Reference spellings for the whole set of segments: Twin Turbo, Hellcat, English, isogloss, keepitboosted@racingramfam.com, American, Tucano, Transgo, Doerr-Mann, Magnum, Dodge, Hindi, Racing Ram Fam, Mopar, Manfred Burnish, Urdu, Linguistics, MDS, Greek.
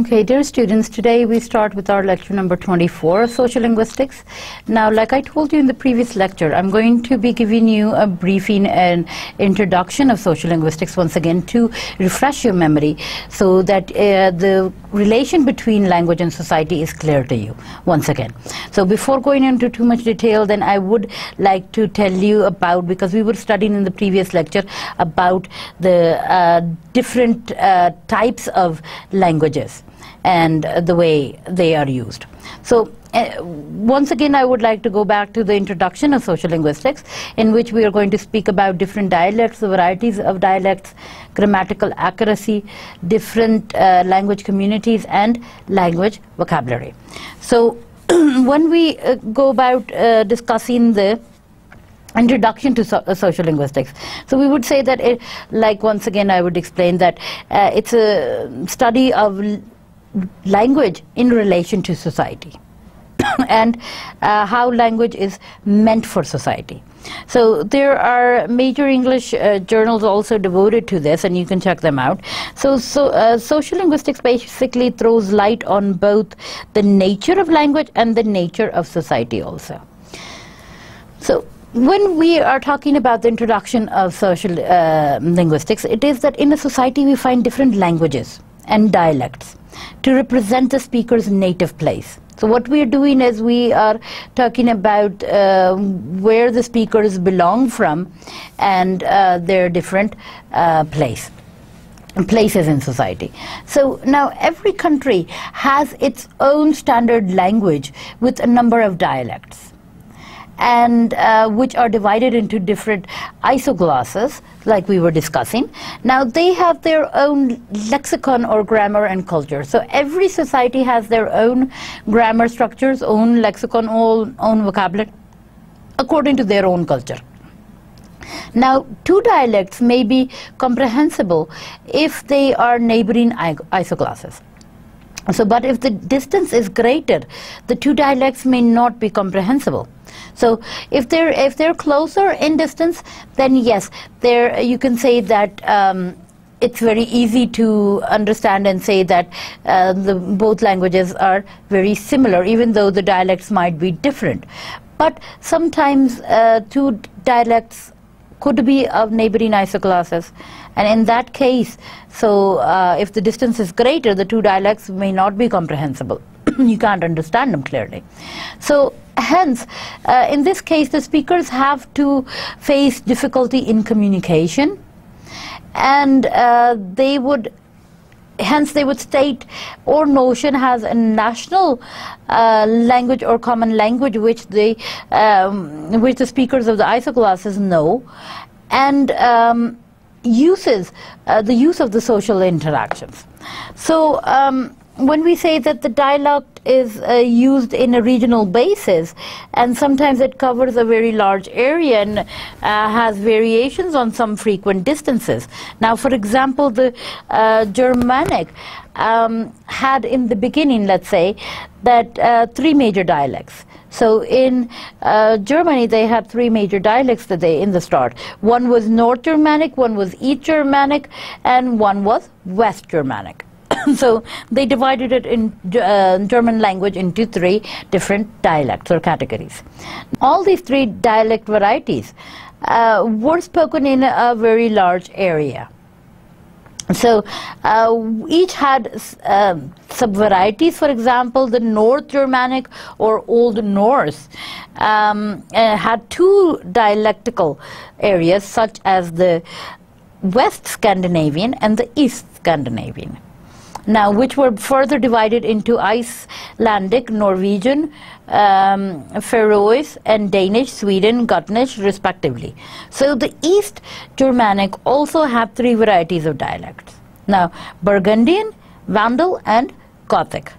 Okay, dear students, today we start with our lecture number 24, Social Linguistics. Now, like I told you in the previous lecture, I'm going to be giving you a briefing and introduction of social linguistics once again to refresh your memory so that the relation between language and society is clear to you once again. So before going into too much detail, then I would like to tell you about, because we were studying in the previous lecture about the different types of languages and the way they are used. So once again, I would like to go back to the introduction of social linguistics, in which we are going to speak about different dialects, the varieties of dialects, grammatical accuracy, different language communities, and language vocabulary. So when we go about discussing the introduction to social linguistics, so we would say that, like once again I would explain that it's a study of language in relation to society and how language is meant for society. So there are major English journals also devoted to this, and you can check them out. So social linguistics basically throws light on both the nature of language and the nature of society also. So when we are talking about the introduction of social linguistics, it is that in a society we find different languages and dialects to represent the speaker's native place. So what we are doing is we are talking about where the speakers belong from and their different places in society. So now every country has its own standard language with a number of dialects, and which are divided into different isoglosses, like we were discussing. Now they have their own lexicon or grammar and culture. So every society has their own grammar structures, own lexicon, own vocabulary, according to their own culture. Now, two dialects may be comprehensible if they are neighboring isoglosses. So, but if the distance is greater, the two dialects may not be comprehensible. So if they're closer in distance, then yes, there you can say that it's very easy to understand and say that both languages are very similar, even though the dialects might be different. But sometimes two dialects could be of neighboring isoglosses, and in that case, so if the distance is greater, the two dialects may not be comprehensible. You can't understand them clearly. So hence, in this case, the speakers have to face difficulty in communication, and hence they would state or notion has a national language or common language which the speakers of the isoglosses know, and uses the use of the social interactions. So when we say that the dialect is used in a regional basis, and sometimes it covers a very large area and has variations on some frequent distances. Now, for example, the Germanic had in the beginning, let's say, that three major dialects. So in Germany, they had three major dialects in the start. One was North Germanic, one was East Germanic, and one was West Germanic. So they divided it in German language into three different dialects or categories. All these three dialect varieties were spoken in a very large area. So each had sub-varieties. For example, the North Germanic or Old Norse had two dialectical areas, such as the West Scandinavian and the East Scandinavian. Now, which were further divided into Icelandic, Norwegian, Faroese, and Danish, Sweden, Gutnish, respectively. So the East Germanic also have three varieties of dialects. Now, Burgundian, Vandal, and Gothic.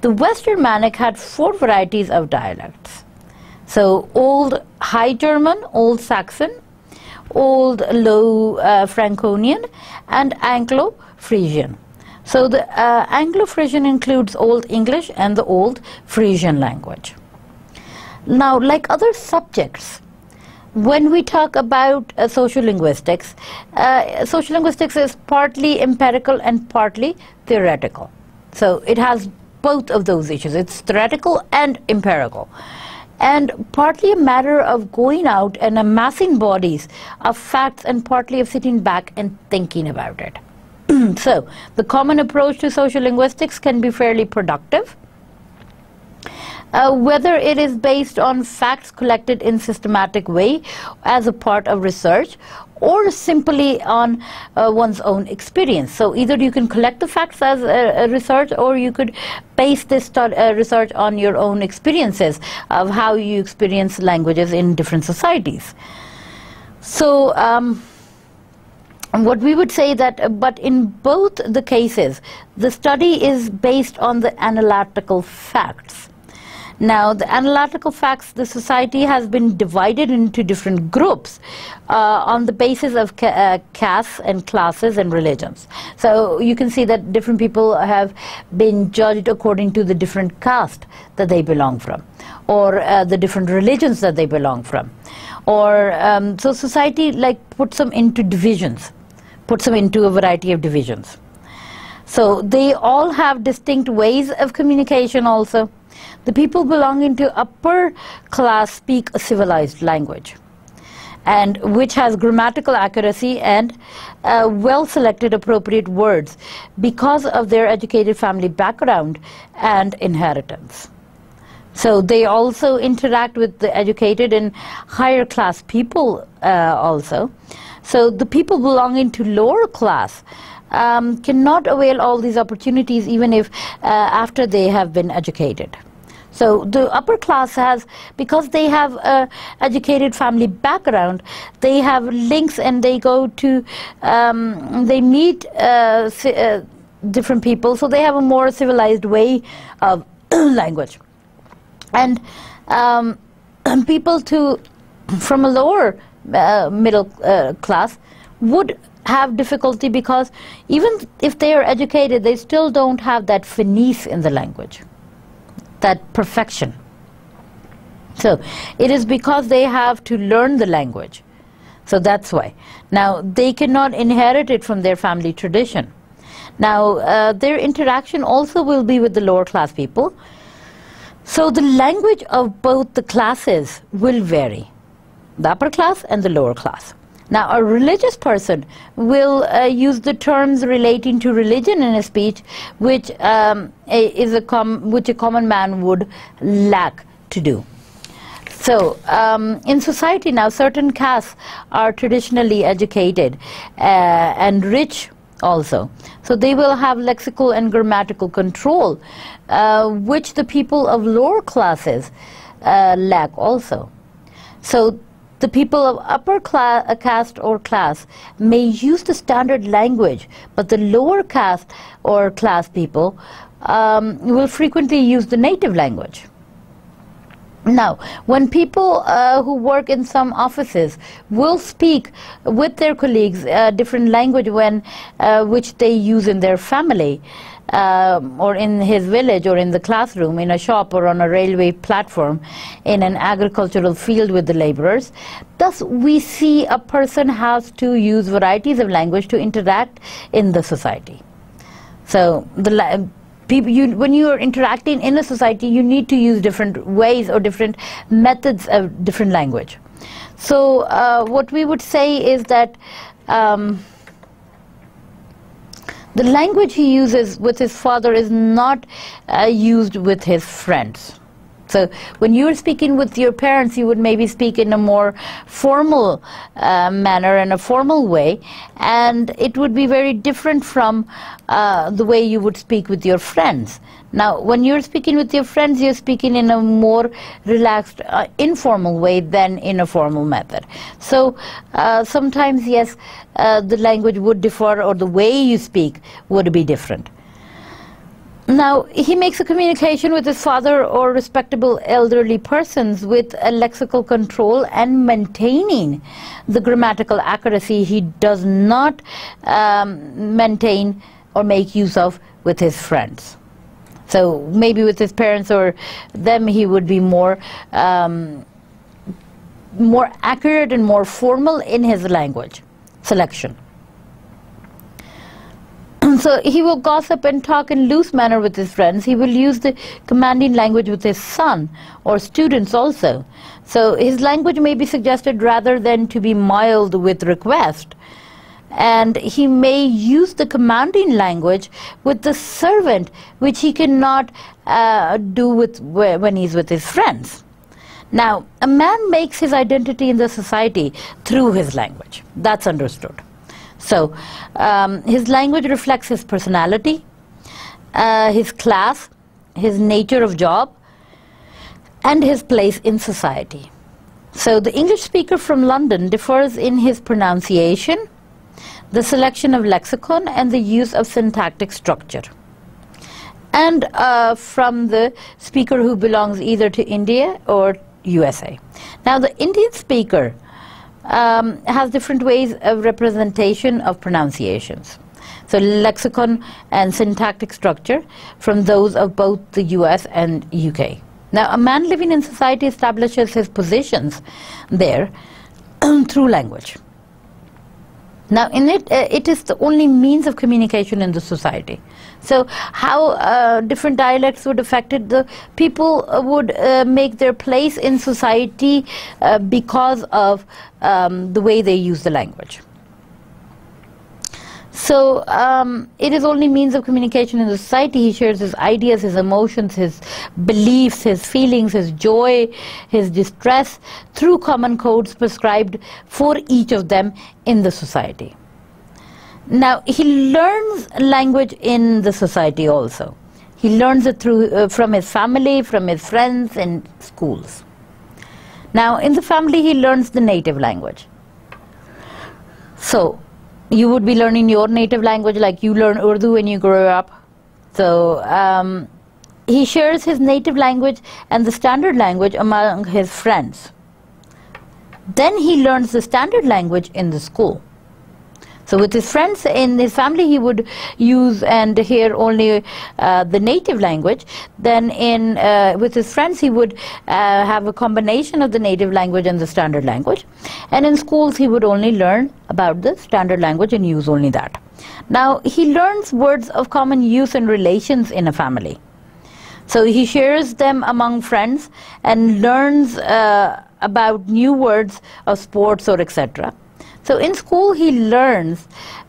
The West Germanic had four varieties of dialects. So Old High German, Old Saxon, Old Low Franconian, and Anglo-Frisian. So the Anglo-Frisian includes Old English and the Old Frisian language. Now, like other subjects, when we talk about social linguistics is partly empirical and partly theoretical. So it has both of those issues. It's theoretical and empirical, and partly a matter of going out and amassing bodies of facts, and partly of sitting back and thinking about it. So the common approach to sociolinguistics can be fairly productive, whether it is based on facts collected in systematic way as a part of research, or simply on one's own experience. So either you can collect the facts as a research, or you could base this research on your own experiences of how you experience languages in different societies. So what we would say that, but in both the cases, the study is based on the analytical facts. Now, the analytical facts, the society has been divided into different groups on the basis of castes and classes and religions. So you can see that different people have been judged according to the different caste that they belong from, or the different religions that they belong from, or so society like puts them into divisions, puts them into a variety of divisions. So they all have distinct ways of communication also. The people belonging to upper class speak a civilized language, and which has grammatical accuracy and well-selected appropriate words because of their educated family background and inheritance. So they also interact with the educated and higher class people also. So the people belonging to lower class cannot avail all these opportunities, even if after they have been educated. So the upper class has, because they have an educated family background, they have links, and they go to, they meet different people, so they have a more civilized way of language. And people from a lower middle class would have difficulty, because even if they are educated, they still don't have that finesse in the language, that perfection. So it is because they have to learn the language. So that's why. Now, they cannot inherit it from their family tradition. Now, their interaction also will be with the lower class people. So the language of both the classes will vary, the upper class and the lower class. Now, a religious person will use the terms relating to religion in a speech, which a common man would lack to do. So, in society now, certain castes are traditionally educated and rich also. So they will have lexical and grammatical control, which the people of lower classes lack also. So the people of upper caste or class may use the standard language, but the lower caste or class people will frequently use the native language. Now, when people who work in some offices will speak with their colleagues different language which they use in their family, or in his village, or in the classroom, in a shop, or on a railway platform, in an agricultural field with the laborers. Thus, we see a person has to use varieties of language to interact in the society. So the people, when you are interacting in a society, you need to use different ways or different methods of different language. So what we would say is that the language he uses with his father is not used with his friends. So when you're speaking with your parents, you would maybe speak in a more formal manner, in a formal way, and it would be very different from the way you would speak with your friends. Now, when you're speaking with your friends, you're speaking in a more relaxed, informal way than in a formal method. So sometimes, yes, the language would differ, or the way you speak would be different. Now, he makes a communication with his father or respectable elderly persons with a lexical control and maintaining the grammatical accuracy he does not maintain or make use of with his friends. So maybe with his parents or them, he would be more more accurate and more formal in his language selection. So he will gossip and talk in loose manner with his friends. He will use the commanding language with his son or students also. So his language may be suggested rather than to be mild with request. And he may use the commanding language with the servant, which he cannot do with when he's with his friends. Now, a man makes his identity in the society through his language. That's understood. So, his language reflects his personality, his class, his nature of job, and his place in society. So, the English speaker from London differs in his pronunciation, the selection of lexicon, and the use of syntactic structure. And from the speaker who belongs either to India or USA. Now, the Indian speaker has different ways of representation of pronunciations. So, lexicon and syntactic structure from those of both the US and UK. Now, a man living in society establishes his positions there through language. Now, in it, it is the only means of communication in the society. So, how different dialects would affect the people would make their place in society because of the way they use the language. So, it is only means of communication in the society. He shares his ideas, his emotions, his beliefs, his feelings, his joy, his distress through common codes prescribed for each of them in the society. Now, he learns language in the society also. He learns it through, from his family, from his friends and schools. Now, in the family, he learns the native language. So, you would be learning your native language like you learn Urdu when you grow up. So, he shares his native language and the standard language among his friends. Then he learns the standard language in the school. So, with his friends in his family, he would use and hear only the native language. Then in with his friends, he would have a combination of the native language and the standard language. And in schools, he would only learn about the standard language and use only that. Now, he learns words of common use and relations in a family. So, he shares them among friends and learns about new words of sports or etc. So, in school, he learns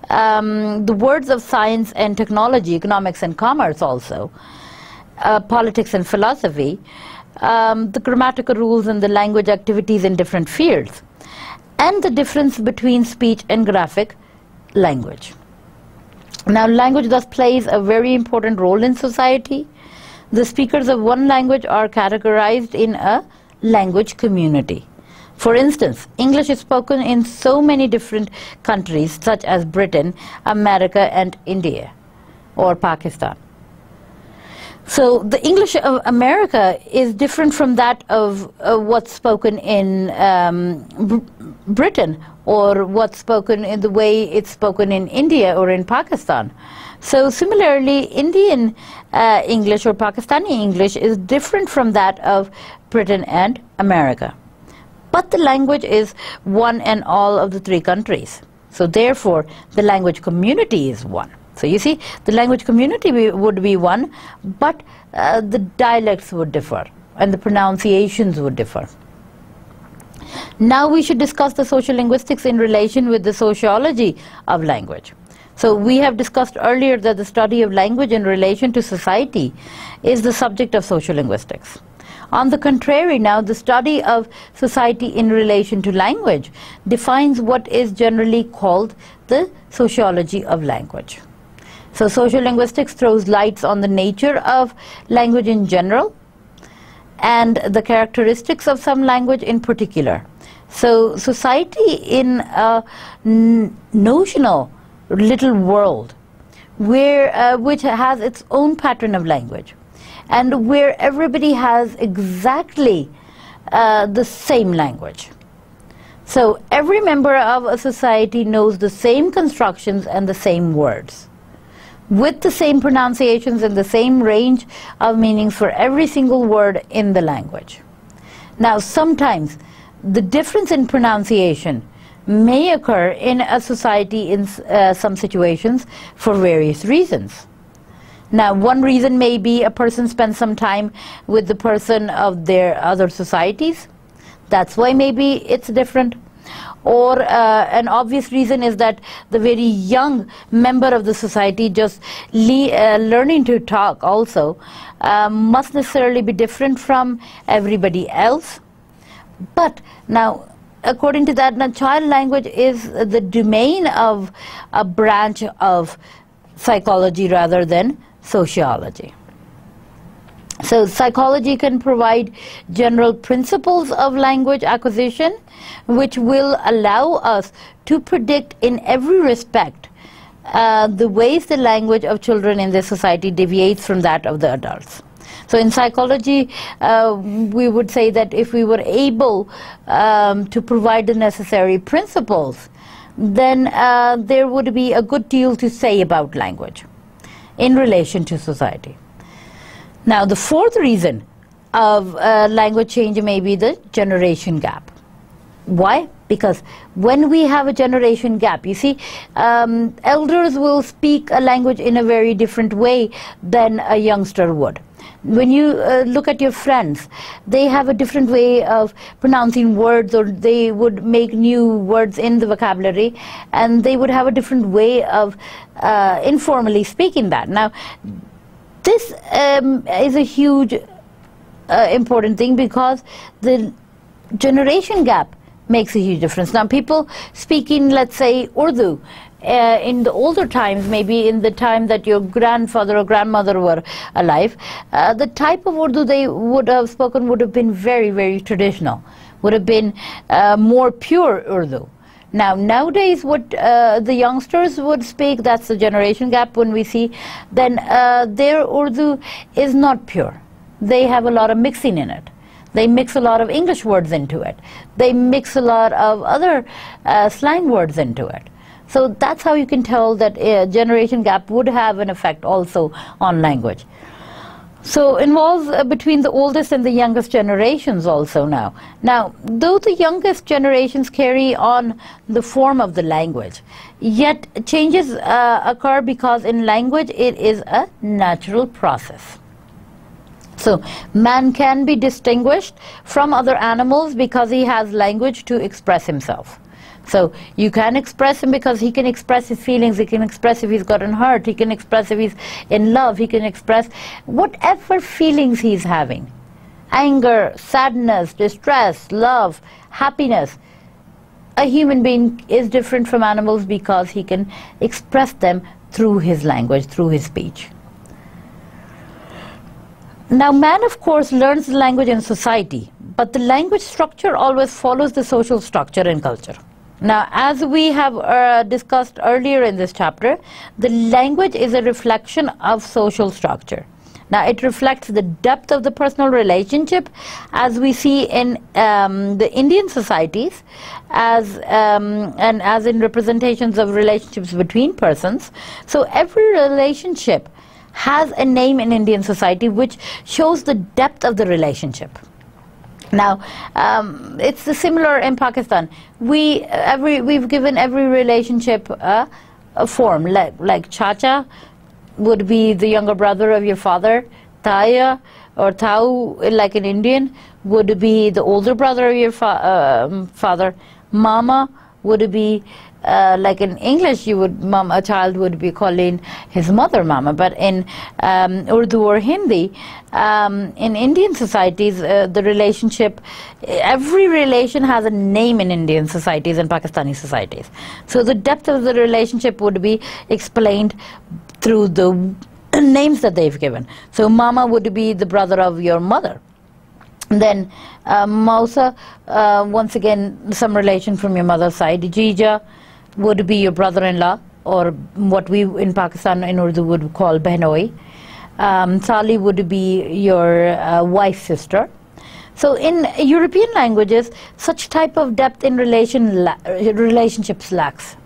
the words of science and technology, economics and commerce also, politics and philosophy, the grammatical rules and the language activities in different fields, and the difference between speech and graphic language. Now, language thus plays a very important role in society. The speakers of one language are categorized in a language community. For instance, English is spoken in so many different countries such as Britain, America and India or Pakistan. So, the English of America is different from that of what's spoken in Britain or what's spoken in the way it's spoken in India or in Pakistan. So, similarly, Indian English or Pakistani English is different from that of Britain and America. But the language is one and all of the three countries. So, therefore, the language community is one. So, you see, the language community would be one, but the dialects would differ and the pronunciations would differ. Now, we should discuss the sociolinguistics in relation with the sociology of language. So, we have discussed earlier that the study of language in relation to society is the subject of sociolinguistics. On the contrary, now, the study of society in relation to language defines what is generally called the sociology of language. So, sociolinguistics throws lights on the nature of language in general and the characteristics of some language in particular. So, society in a notional little world where, which has its own pattern of language. And where everybody has exactly the same language. So, every member of a society knows the same constructions and the same words, with the same pronunciations and the same range of meanings for every single word in the language. Now, sometimes the difference in pronunciation may occur in a society in some situations for various reasons. Now, one reason may be a person spends some time with the person of their other societies. That's why maybe it's different. Or an obvious reason is that the very young member of the society just learning to talk also must necessarily be different from everybody else. But now, according to that, now child language is the domain of a branch of psychology rather than sociology. So psychology can provide general principles of language acquisition, which will allow us to predict in every respect the ways the language of children in this society deviates from that of the adults. So in psychology, we would say that if we were able to provide the necessary principles, then there would be a good deal to say about language in relation to society. Now, the fourth reason of language change may be the generation gap. Why? Because when we have a generation gap, you see, elders will speak a language in a very different way than a youngster would. When you look at your friends, they have a different way of pronouncing words, or they would make new words in the vocabulary, and they would have a different way of informally speaking that. Now, this is a huge important thing, because the generation gap makes a huge difference. Now, people speaking, let's say, Urdu, in the older times, maybe in the time that your grandfather or grandmother were alive, the type of Urdu they would have spoken would have been very, very traditional, would have been more pure Urdu. Now, nowadays, what the youngsters would speak, that's the generation gap when we see, then their Urdu is not pure. They have a lot of mixing in it. They mix a lot of English words into it. They mix a lot of other slang words into it. So that's how you can tell that a generation gap would have an effect also on language. So involves between the oldest and the youngest generations also now. Now, though the youngest generations carry on the form of the language, yet changes occur because in language it is a natural process. So man can be distinguished from other animals because he has language to express himself. So you can express him because he can express his feelings, he can express if he's gotten hurt, he can express if he's in love, he can express whatever feelings he's having. Anger, sadness, distress, love, happiness. A human being is different from animals because he can express them through his language, through his speech. Now, man, of course, learns the language in society, but the language structure always follows the social structure and culture. Now, as we have discussed earlier in this chapter, the language is a reflection of social structure. Now, it reflects the depth of the personal relationship, as we see in the Indian societies, as and as in representations of relationships between persons. So, every relationship has a name in Indian society, which shows the depth of the relationship. Now, it's similar in Pakistan. We've given every relationship a form, like chacha would be the younger brother of your father, taya or tau, like an Indian, would be the older brother of your father, mama would be like in English, you would a child would be calling his mother mama, but in Urdu or Hindi, in Indian societies, the relationship, every relation has a name in Indian societies and Pakistani societies. So the depth of the relationship would be explained through the names that they've given. So mama would be the brother of your mother. Then mausa, once again, some relation from your mother's side. Jija would be your brother-in-law, or what we in Pakistan in Urdu would call behnoi. Sali would be your wife's sister. So in European languages, such type of depth in relationships lacks.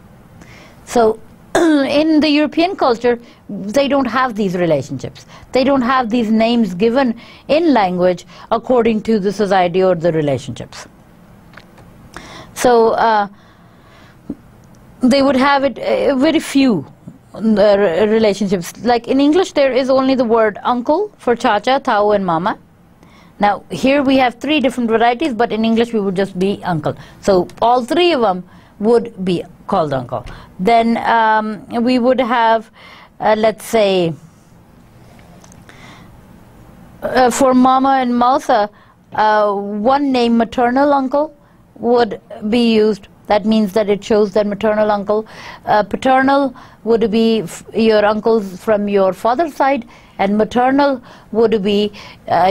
So in the European culture, they don't have these relationships. They don't have these names given in language according to the society or the relationships. So they would have it very few relationships. Like in English, there is only the word uncle for chacha, tao, and mama. Now here we have three different varieties, but in English we would just be uncle. So all three of them would be called uncle. Then we would have, let's say, for mama and mausa, one name maternal uncle would be used. That means that it shows that maternal uncle. Paternal would be your uncles from your father's side, and maternal would be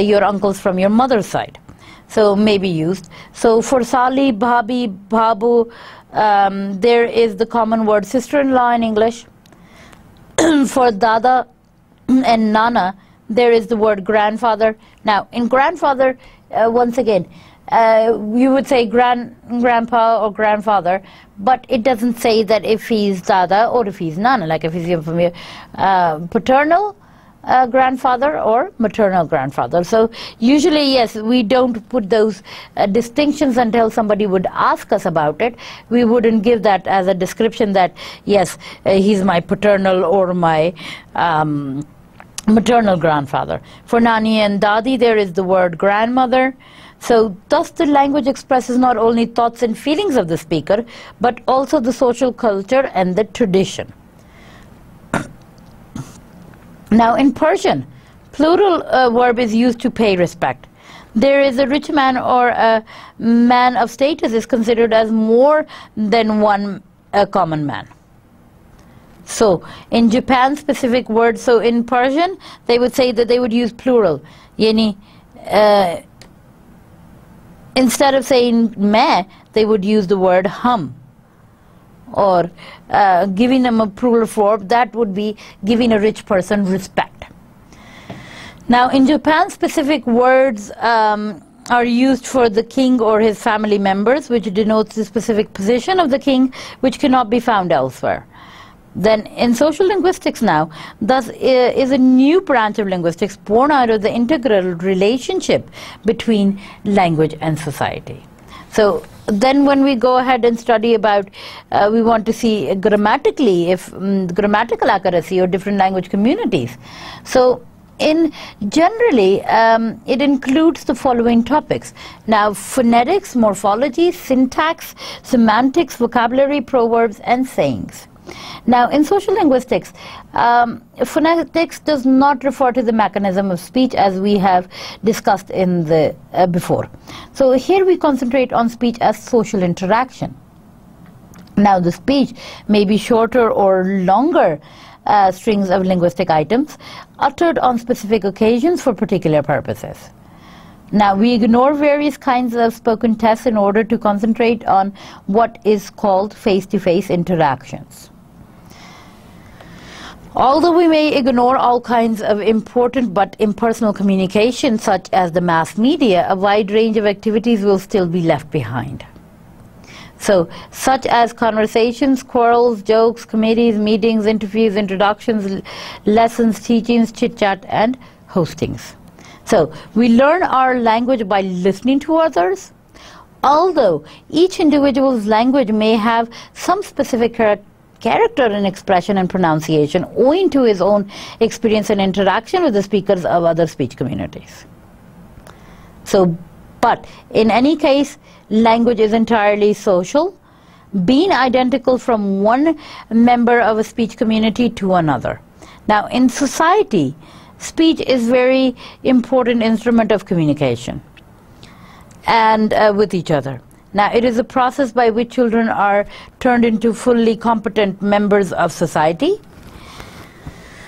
your uncles from your mother's side. So maybe used. So for Sali, Bhabi, Babu, there is the common word sister-in-law in English. For Dada and Nana, there is the word grandfather. Now in grandfather, once again, you would say grandpa or grandfather, but it doesn't say that if he's Dada or if he's Nana, like if he's from your paternal grandfather or maternal grandfather. So usually, yes, we don't put those distinctions until somebody would ask us about it. We wouldn't give that as a description that, yes, he's my paternal or my maternal grandfather. For Nani and Dadi, there is the word grandmother. So thus the language expresses not only thoughts and feelings of the speaker, but also the social culture and the tradition. Now in Persian, plural verb is used to pay respect. There is a rich man or a man of status is considered as more than one common man. So in Japan specific words, so in Persian they would say that they would use plural. Yani, instead of saying me, they would use the word hum. Or giving them a plural form, that would be giving a rich person respect. Now in Japan, specific words are used for the king or his family members, which denotes the specific position of the king, which cannot be found elsewhere. Then in social linguistics now, thus is a new branch of linguistics born out of the integral relationship between language and society. So then when we go ahead and study about, we want to see grammatically, if grammatical accuracy or different language communities. So in generally, it includes the following topics. Now phonetics, morphology, syntax, semantics, vocabulary, proverbs, and sayings. Now in social linguistics, phonetics does not refer to the mechanism of speech as we have discussed in the before. So here we concentrate on speech as social interaction. Now the speech may be shorter or longer strings of linguistic items uttered on specific occasions for particular purposes. Now we ignore various kinds of spoken tests in order to concentrate on what is called face-to-face interactions. Although we may ignore all kinds of important but impersonal communication such as the mass media, a wide range of activities will still be left behind. So, such as conversations, quarrels, jokes, committees, meetings, interviews, introductions, lessons, teachings, chit-chat, and hostings. So, we learn our language by listening to others. Although each individual's language may have some specific character in expression and pronunciation owing to his own experience and interaction with the speakers of other speech communities. So, but in any case, language is entirely social, being identical from one member of a speech community to another. Now, in society, speech is very important instrument of communication and with each other. Now it is a process by which children are turned into fully competent members of society.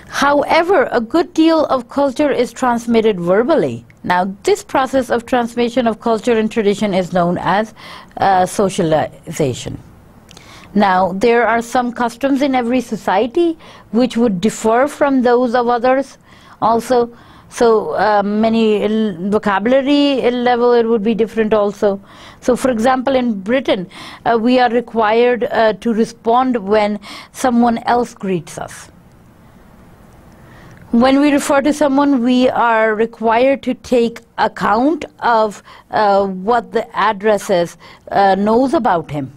However, a good deal of culture is transmitted verbally. Now this process of transmission of culture and tradition is known as socialization. Now there are some customs in every society which would differ from those of others. Also, so many vocabulary level it would be different also. So for example, in Britain, we are required to respond when someone else greets us. When we refer to someone, we are required to take account of what the address knows about him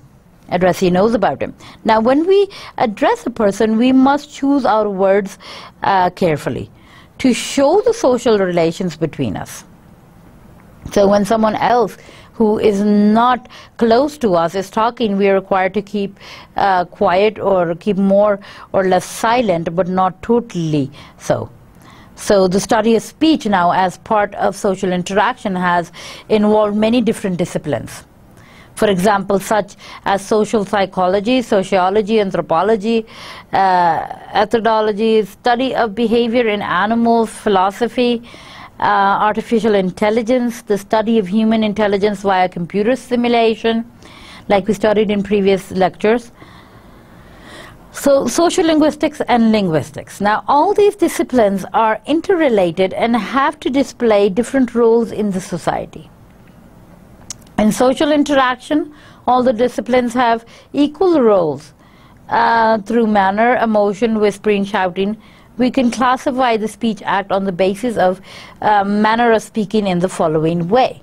addressee knows about him. Now, when we address a person, we must choose our words carefully to show the social relations between us. So when someone else who is not close to us is talking, we are required to keep quiet or keep more or less silent, but not totally so. So the study of speech now as part of social interaction has involved many different disciplines. For example, such as social psychology, sociology, anthropology, ethnology, study of behavior in animals, philosophy, artificial intelligence, the study of human intelligence via computer simulation, like we studied in previous lectures. So, sociolinguistics and linguistics. Now, all these disciplines are interrelated and have to display different roles in the society. In social interaction, all the disciplines have equal roles. Through manner, emotion, whispering, shouting, we can classify the speech act on the basis of manner of speaking in the following way.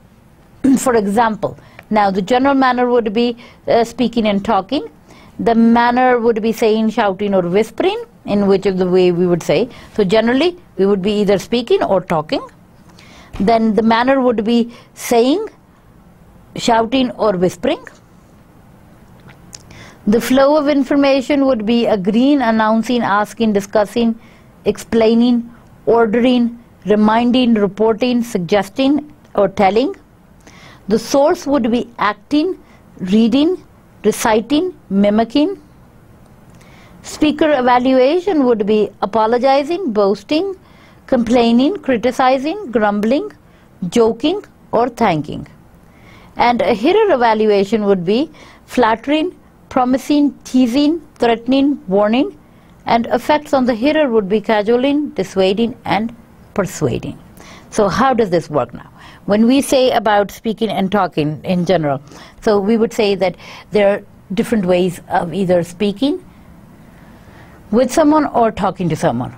For example, now the general manner would be speaking and talking. The manner would be saying, shouting, or whispering, in which of the way we would say. So generally, we would be either speaking or talking. Then the manner would be saying, shouting, or whispering. The flow of information would be agreeing, announcing, asking, discussing, explaining, ordering, reminding, reporting, suggesting, or telling. The source would be acting, reading, reciting, mimicking. Speaker evaluation would be apologizing, boasting, complaining, criticizing, grumbling, joking, or thanking. And a hearer evaluation would be flattering, promising, teasing, threatening, warning. And effects on the hearer would be cajoling, dissuading, and persuading. So how does this work now? When we say about speaking and talking in general, so we would say that there are different ways of either speaking with someone or talking to someone.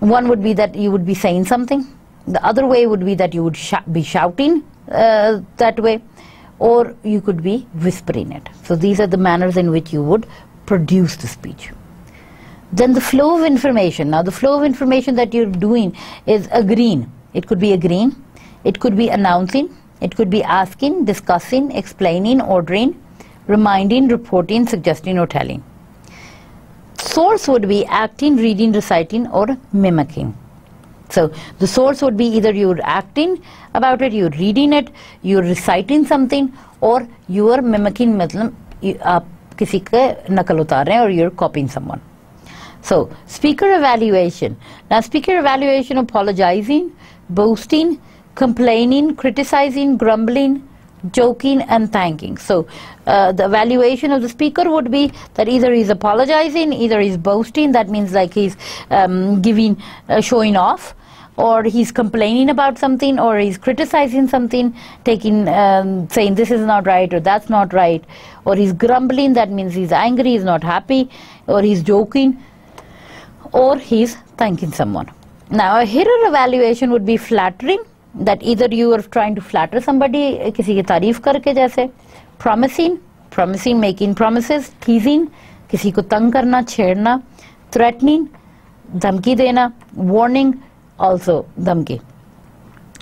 One would be that you would be saying something. The other way would be that you would be shouting that way, or you could be whispering it. So these are the manners in which you would produce the speech. Then the flow of information. Now the flow of information that you're doing is agreeing. It could be agreeing. It could be announcing, it could be asking, discussing, explaining, ordering, reminding, reporting, suggesting, or telling. Source would be acting, reading, reciting, or mimicking. So the source would be either you're acting about it, you're reading it, you're reciting something, or you are mimicking, मतलब किसी के नकल उतार रहे हैं, or you're copying someone. So speaker evaluation. Now speaker evaluation, apologizing, boasting, complaining, criticizing, grumbling, joking, and thanking. So the evaluation of the speaker would be that either he's apologizing, either he's boasting, that means like he's giving, showing off, or he's complaining about something, or he's criticizing something, taking, saying this is not right or that's not right, or he's grumbling, that means he's angry, he's not happy, or he's joking, or he's thanking someone. Now a hearer evaluation would be flattering, that either you are trying to flatter somebody, किसी की तारीफ करके जैसे, promising, making promises, teasing, किसी को तंग करना, छेड़ना, threatening, धमकी देना, warning, also धमकी.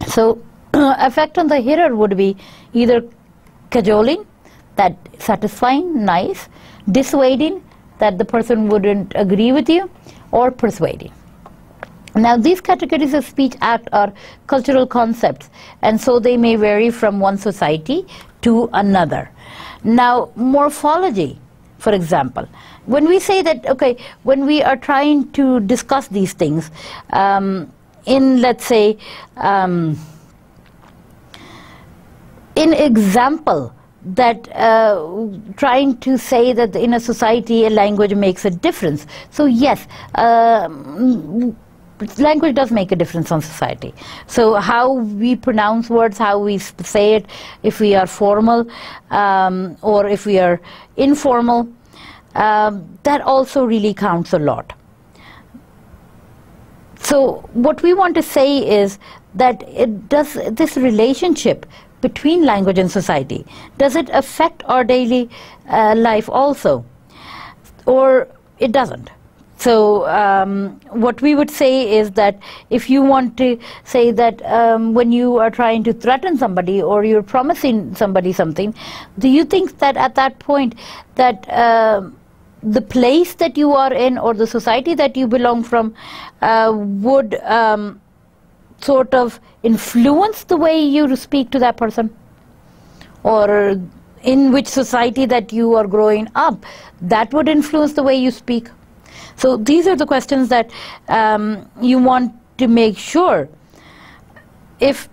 So effect on the hearer would be either cajoling, that satisfying, nice, dissuading, that the person wouldn't agree with you, or persuading. Now these categories of speech act are cultural concepts, and so they may vary from one society to another. Now morphology, for example, when we say that, okay, when we are trying to discuss these things in, let's say, in example, that trying to say that in a society a language makes a difference. So yes, language does make a difference on society. So how we pronounce words, how we say it, if we are formal or if we are informal, that also really counts a lot. So what we want to say is that this relationship between language and society, does it affect our daily life also, or it doesn't? So what we would say is that if you want to say that when you are trying to threaten somebody or you're promising somebody something, do you think that at that point that the place that you are in or the society that you belong from would sort of influence the way you speak to that person, or in which society that you are growing up, that would influence the way you speak? So these are the questions that you want to make sure if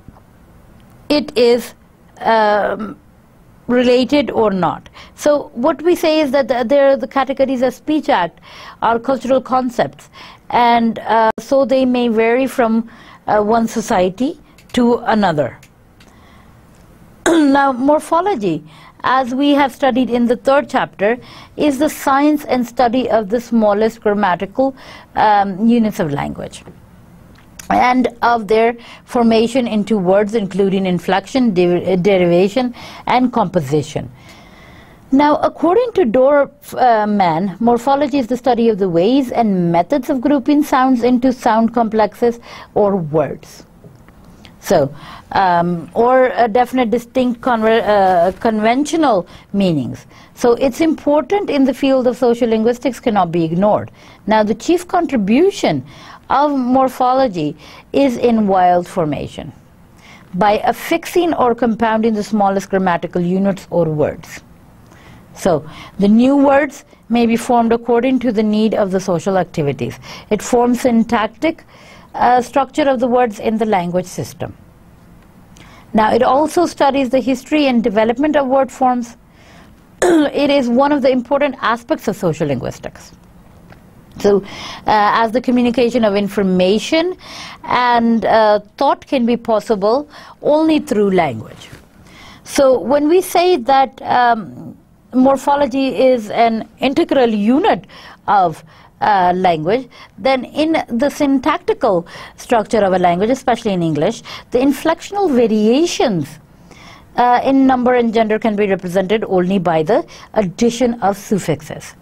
it is related or not. So what we say is that there are the categories of speech act are cultural concepts, and so they may vary from one society to another. Now, morphology, as we have studied in the third chapter, is the science and study of the smallest grammatical units of language and of their formation into words, including inflection, derivation, and composition. Now, according to Doerr-Mann, morphology is the study of the ways and methods of grouping sounds into sound complexes or words. So, or a definite, distinct, conventional meanings. So it's important in the field of sociolinguistics, cannot be ignored. Now, the chief contribution of morphology is in wild formation by affixing or compounding the smallest grammatical units or words. So the new words may be formed according to the need of the social activities. It forms syntactic structure of the words in the language system. Now, it also studies the history and development of word forms. It is one of the important aspects of sociolinguistics. So, as the communication of information and thought can be possible only through language. So, when we say that morphology is an integral unit of language, then in the syntactical structure of a language, especially in English, the inflectional variations in number and gender can be represented only by the addition of suffixes.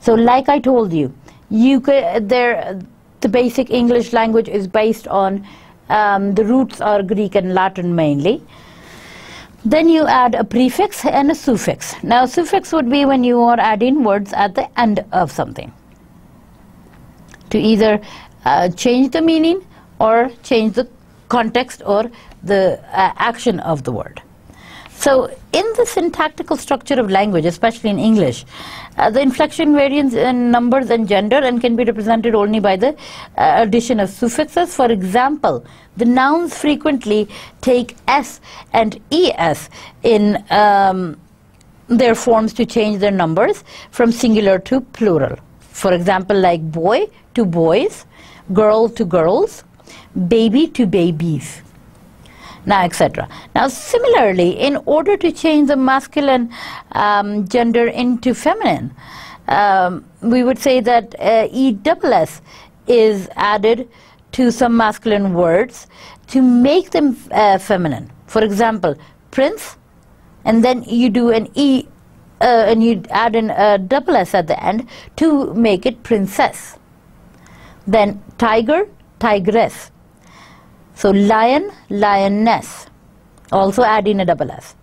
So like I told you, the basic English language is based on the roots are Greek and Latin mainly. Then you add a prefix and a suffix. Now a suffix would be when you are adding words at the end of something, to either change the meaning or change the context or the action of the word. So in the syntactical structure of language, especially in English, the inflection variants in numbers and gender and can be represented only by the addition of suffixes. For example, the nouns frequently take s and es in their forms to change their numbers from singular to plural. For example, like boy to boys, girl to girls, baby to babies, now etc. Now similarly, in order to change the masculine gender into feminine, we would say that ESS is added to some masculine words to make them feminine. For example, prince, and then you do an E and you add an SS at the end to make it princess. Then tiger, tigress. So lion, lioness, also adding a SS.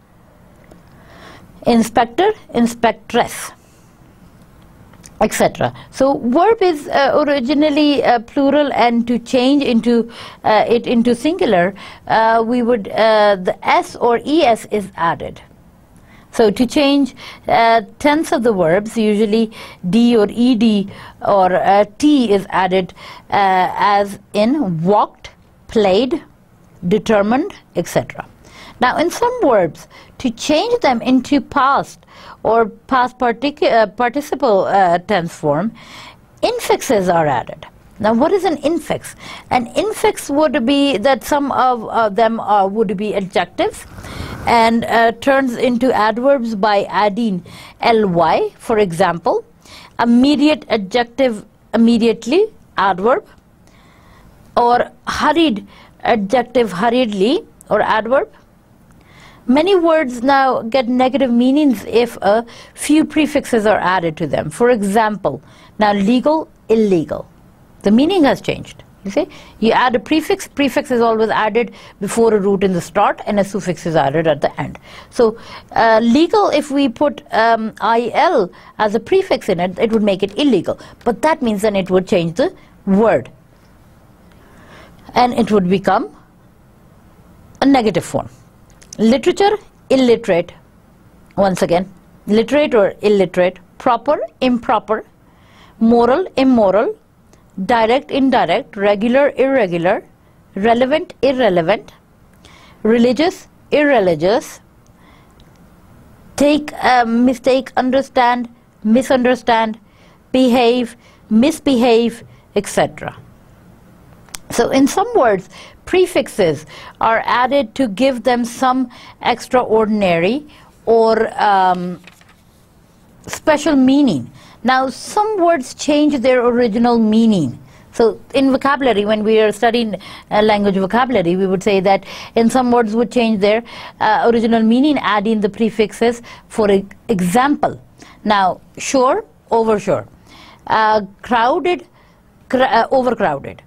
Inspector, inspectress, etc. So verb is originally plural, and to change into it into singular, we would the s or es is added. So to change tense of the verbs, usually D or ED or T is added, as in walked, played, determined, etc. Now in some verbs, to change them into past or past participle tense form, infixes are added. Now what is an infix? An infix would be that some of them would be adjectives and turns into adverbs by adding ly. For example, immediate adjective, immediately, adverb. or hurried adjective hurriedly or adverb. Many words now get negative meanings if a few prefixes are added to them. For example, now legal, illegal. The meaning has changed. You see, you add a prefix. Prefix is always added before a root in the start, and a suffix is added at the end. So legal, if we put IL as a prefix in it, it would make it illegal. But that means then it would change the word, and it would become a negative form. Literature, illiterate. Once again, literate or illiterate. Proper, improper. Moral, immoral. Direct, indirect. Regular, irregular. Relevant, irrelevant. Religious, irreligious. Take, mistake, understand, misunderstand. Behave, misbehave, etc. So in some words, prefixes are added to give them some extraordinary or special meaning. Now, some words change their original meaning. So in vocabulary, when we are studying language vocabulary, we would say that in some words would change their original meaning, adding the prefixes. For example, now, sure, oversure, crowded, overcrowded.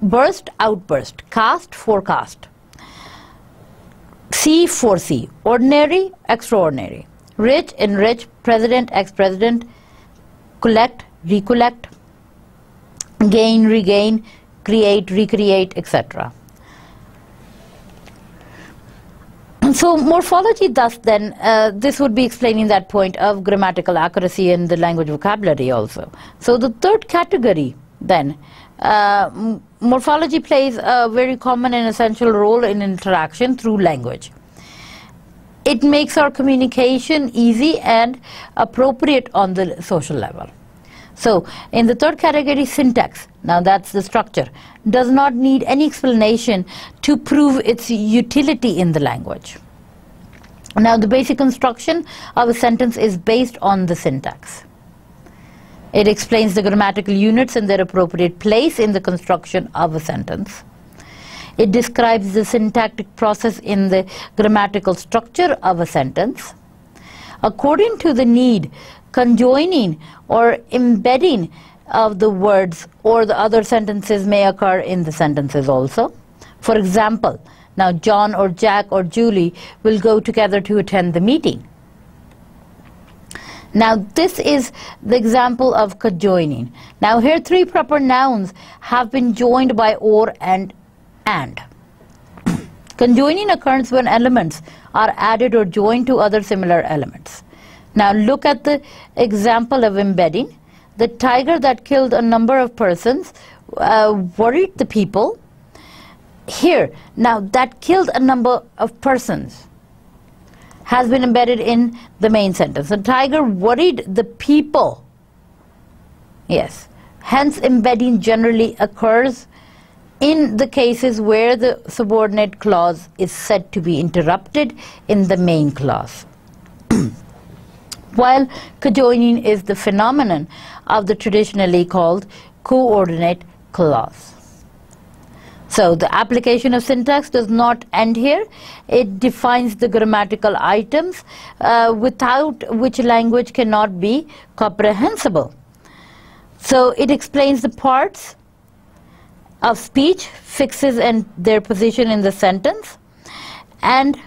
Burst, outburst. Cast, forecast. See, foresee. Ordinary, extraordinary. Rich, enrich. President, ex-president. Collect, recollect. Gain, regain. Create, recreate, etc. So morphology thus then, this would be explaining that point of grammatical accuracy in the language vocabulary also. So the third category then, morphology plays a very common and essential role in interaction through language. It makes our communication easy and appropriate on the social level. So in the third category, syntax, now that's the structure, does not need any explanation to prove its utility in the language. Now the basic construction of a sentence is based on the syntax. It explains the grammatical units and their appropriate place in the construction of a sentence. It describes the syntactic process in the grammatical structure of a sentence. According to the need, conjoining or embedding of the words or the other sentences may occur in the sentences also. For example, now John or Jack or Julie will go together to attend the meeting. Now this is the example of conjoining. Now here three proper nouns have been joined by or and and. Conjoining occurs when elements are added or joined to other similar elements. Now look at the example of embedding. The tiger that killed a number of persons worried the people. Here, now that killed a number of persons has been embedded in the main sentence. The tiger worried the people. Yes. Hence, embedding generally occurs in the cases where the subordinate clause is said to be interrupted in the main clause. While conjoining is the phenomenon of the traditionally called coordinate clause. So the application of syntax does not end here. It defines the grammatical items without which language cannot be comprehensible. So it explains the parts of speech, fixes and their position in the sentence, and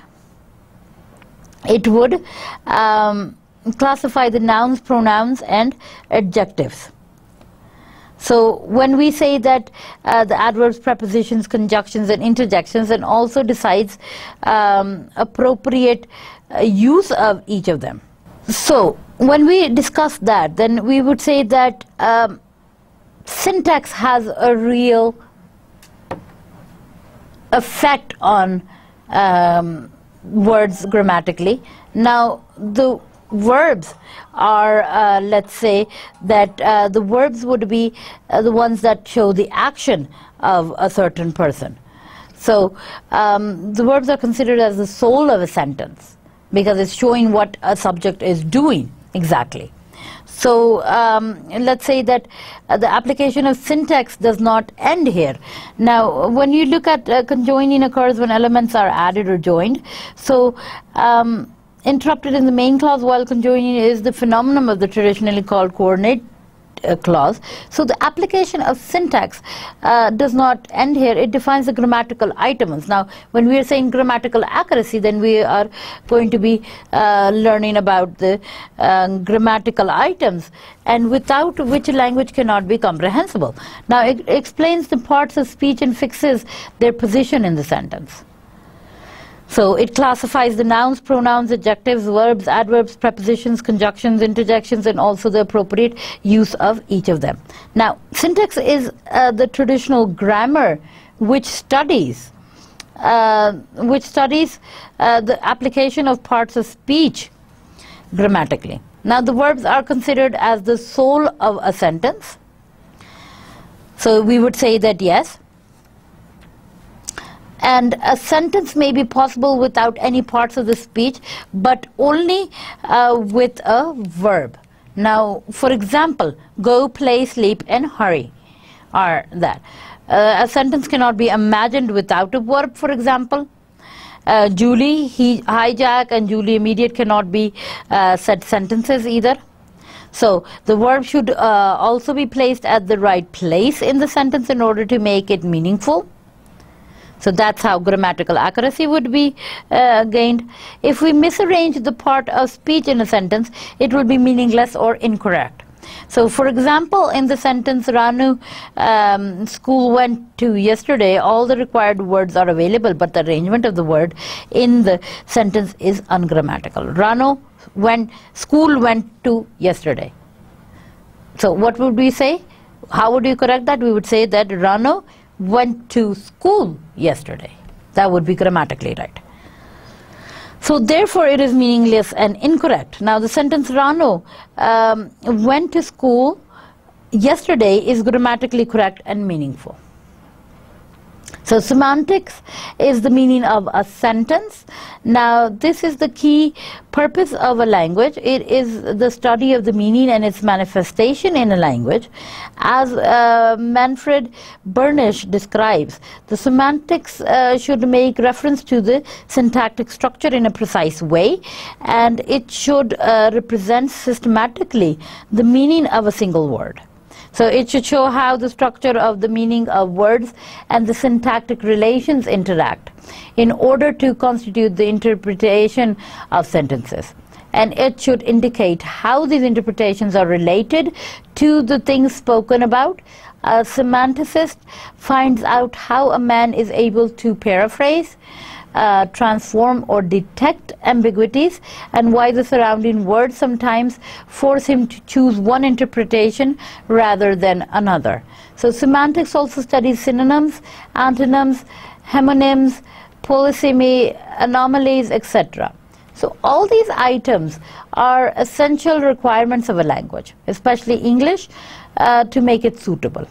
it would classify the nouns, pronouns, and adjectives. So when we say that the adverbs, prepositions, conjunctions, and interjections, and also decides appropriate use of each of them. So when we discuss that, then we would say that syntax has a real effect on words grammatically. Now the verbs are, let's say that the verbs would be the ones that show the action of a certain person. So the verbs are considered as the soul of a sentence because it's showing what a subject is doing exactly. So let's say that the application of syntax does not end here. Now, when you look at conjoining occurs when elements are added or joined. So interrupted in the main clause, while conjoining is the phenomenon of the traditionally called coordinate clause. So the application of syntax does not end here. It defines the grammatical items. Now, when we are saying grammatical accuracy, then we are going to be learning about the grammatical items, and without which language cannot be comprehensible. Now, it explains the parts of speech and fixes their position in the sentence. So it classifies the nouns, pronouns, adjectives, verbs, adverbs, prepositions, conjunctions, interjections, and also the appropriate use of each of them. Now, syntax is the traditional grammar which studies the application of parts of speech grammatically. Now, the verbs are considered as the soul of a sentence. So we would say that yes. And a sentence may be possible without any parts of the speech, but only with a verb. Now, for example, go, play, sleep, and hurry are that. A sentence cannot be imagined without a verb, for example. Julie, hijack, and Julie immediate cannot be said sentences either. So the verb should also be placed at the right place in the sentence in order to make it meaningful. So that's how grammatical accuracy would be gained. If we misarrange the part of speech in a sentence, it will be meaningless or incorrect. So for example, in the sentence, Ranu school went to yesterday, all the required words are available, but the arrangement of the word in the sentence is ungrammatical. Ranu went, school went to yesterday. So what would we say? How would you correct that? We would say that Ranu went to school yesterday. That would be grammatically right. So therefore it is meaningless and incorrect. Now the sentence Rano went to school yesterday is grammatically correct and meaningful. So semantics is the meaning of a sentence. Now this is the key purpose of a language. It is the study of the meaning and its manifestation in a language. As Manfred Burnish describes, the semantics should make reference to the syntactic structure in a precise way, and it should represent systematically the meaning of a single word. So it should show how the structure of the meaning of words and the syntactic relations interact in order to constitute the interpretation of sentences. And it should indicate how these interpretations are related to the things spoken about. A semanticist finds out how a man is able to paraphrase, transform or detect ambiguities, and why the surrounding words sometimes force him to choose one interpretation rather than another. So semantics also studies synonyms, antonyms, homonyms, polysemy, anomalies, etc. So all these items are essential requirements of a language, especially English, to make it suitable.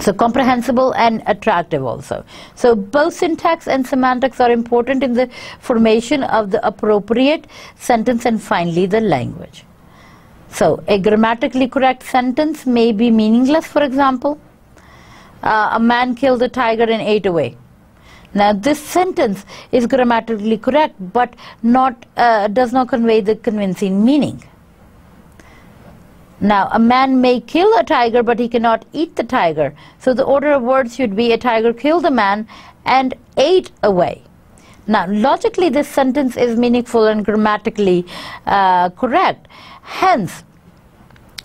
So comprehensible and attractive also. So both syntax and semantics are important in the formation of the appropriate sentence and finally the language. So a grammatically correct sentence may be meaningless, for example. A man killed a tiger and ate away. Now this sentence is grammatically correct but not does not convey the convincing meaning. Now, a man may kill a tiger, but he cannot eat the tiger. So the order of words should be a tiger killed a man and ate away. Now, logically, this sentence is meaningful and grammatically correct. Hence,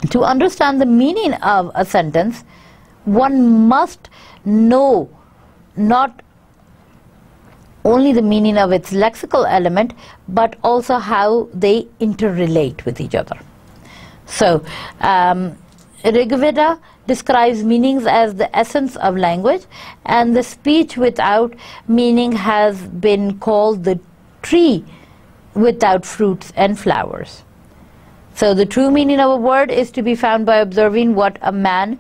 to understand the meaning of a sentence, one must know not only the meaning of its lexical element, but also how they interrelate with each other. So, Rig Veda describes meanings as the essence of language, and the speech without meaning has been called the tree without fruits and flowers. So the true meaning of a word is to be found by observing what a man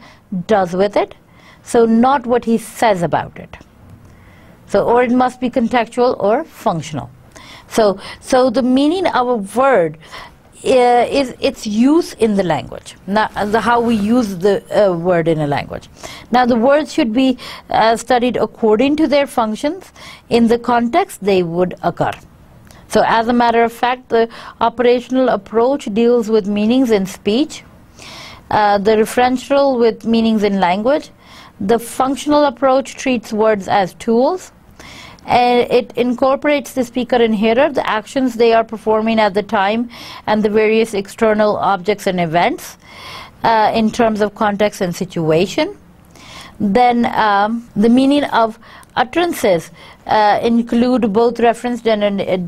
does with it, so not what he says about it. So, or it must be contextual or functional. So the meaning of a word is its use in the language. Now, how we use the word in a language. Now, the words should be studied according to their functions in the context they would occur. So, as a matter of fact, the operational approach deals with meanings in speech, the referential with meanings in language, the functional approach treats words as tools, and it incorporates the speaker and hearer, the actions they are performing at the time, and the various external objects and events in terms of context and situation. Then the meaning of utterances include both reference and